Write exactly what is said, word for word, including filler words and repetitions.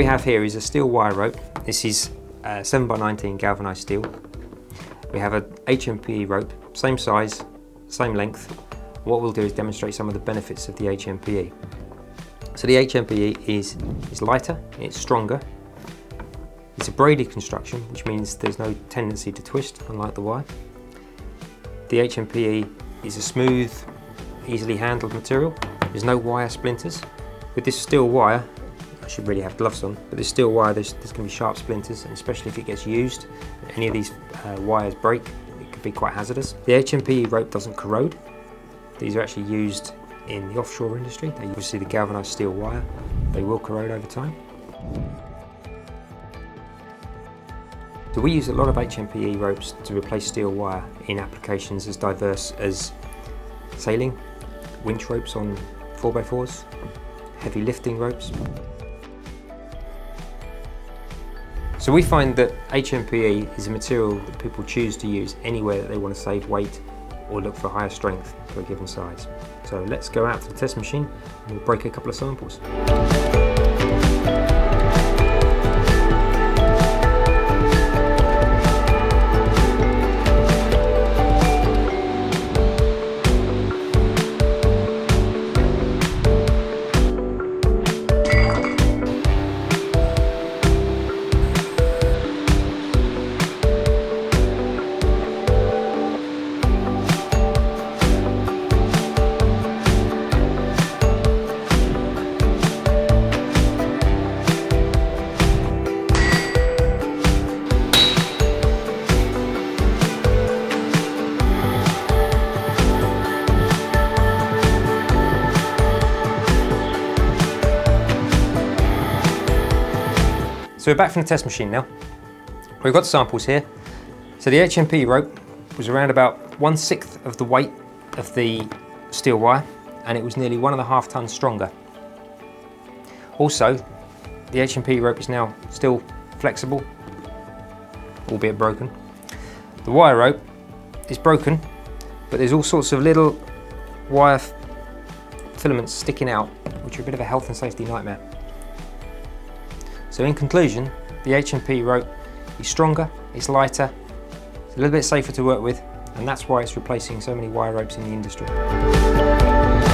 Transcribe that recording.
we have here is a steel wire rope. This is uh, seven by nineteen galvanized steel. We have a H M P E rope, same size, same length. What we'll do is demonstrate some of the benefits of the H M P E. So the H M P E is, is lighter, it's stronger. It's a braided construction, which means there's no tendency to twist, unlike the wire. The H M P E is a smooth, easily handled material. There's no wire splinters. With this steel wire, I should really have gloves on, but this steel wire, there's, there's going to be sharp splinters, and especially if it gets used, if any of these uh, wires break, it could be quite hazardous. The H M P E rope doesn't corrode. These are actually used in the offshore industry. They obviously the galvanized steel wire, they will corrode over time. So we use a lot of H M P E ropes to replace steel wire in applications as diverse as sailing, winch ropes on four by fours, heavy lifting ropes. So we find that H M P E is a material that people choose to use anywhere that they want to save weight or look for higher strength for a given size. So let's go out to the test machine and we'll break a couple of samples. So we're back from the test machine now. We've got samples here. So the H M P rope was around about one sixth of the weight of the steel wire, and it was nearly one and a half tons stronger. Also, the H M P rope is now still flexible, albeit broken. The wire rope is broken, but there's all sorts of little wire filaments sticking out, which are a bit of a health and safety nightmare. So in conclusion, the H M P rope is stronger, it's lighter, it's a little bit safer to work with, and that's why it's replacing so many wire ropes in the industry.